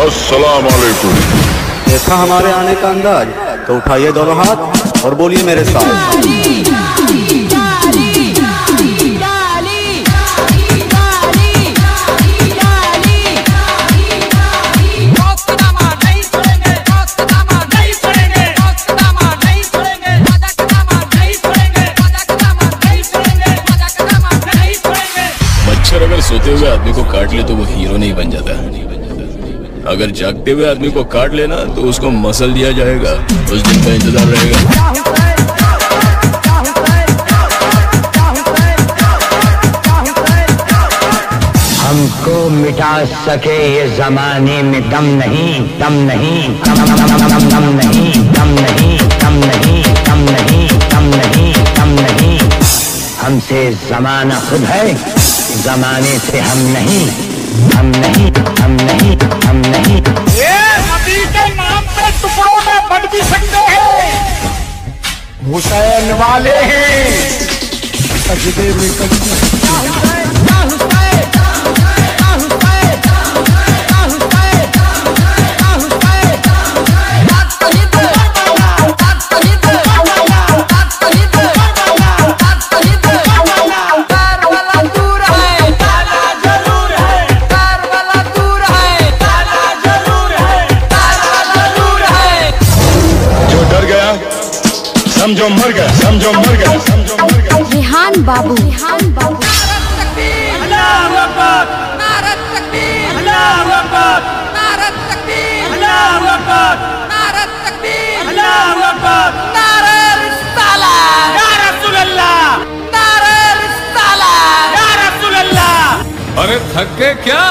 अस्सलाम वालेकुम। देखा हमारे आने का अंदाज, तो उठाइए दोनों हाथ और बोलिए मेरे साथ। मच्छर अगर सोते हुए आदमी को काट ले तो वो हीरो नहीं बन जाता है। अगर जागते हुए आदमी को काट लेना तो उसको मसल दिया जाएगा। उस दिन का इंतजार रहेगा। हमको मिटा सके ये जमाने में दम नहीं, दम नहीं, दम दम दम दम दम नहीं, दम नहीं, दम नहीं, दम नहीं, दम नहीं, दम नहीं। हमसे जमाना खुद है, जमाने से हम नहीं, हम नहीं, हम नहीं, हम नहीं। ये नबी के नाम पे टुकड़ों में बंट भी सकते हैं। हुसैन वाले हैं सजदे में कदम। समझो मर गया, समझो मर गया, समझो मर गया। रिहान बाबू, रिहान बाबू। नारा तकबीर, अल्लाहू अकबर। नारा तकबीर, अल्लाहू अकबर। नारा तकबीर, अल्लाहू अकबर। नारा तकबीर, अल्लाहू अकबर। नारा रिसालत, या रसूल अल्लाह। नारा रिसालत, या रसूल अल्लाह। अरे थक गए क्या?